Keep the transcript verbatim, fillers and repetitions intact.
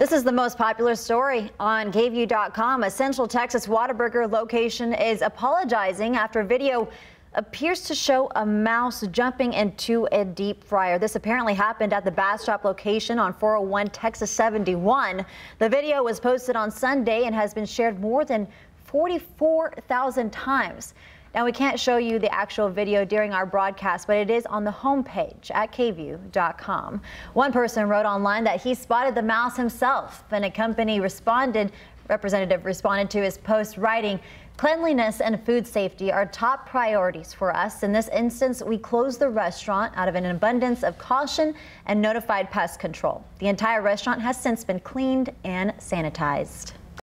This is the most popular story on K V U E dot com. A Central Texas Whataburger location is apologizing after a video appears to show a mouse jumping into a deep fryer. This apparently happened at the Bastrop location on four oh one Texas seventy-one. The video was posted on Sunday and has been shared more than forty-four thousand times. Now, we can't show you the actual video during our broadcast, but it is on the homepage at K V U E dot com. One person wrote online that he spotted the mouse himself, and a company responded, representative responded to his post, writing, "Cleanliness and food safety are top priorities for us. In this instance, we closed the restaurant out of an abundance of caution and notified pest control. The entire restaurant has since been cleaned and sanitized."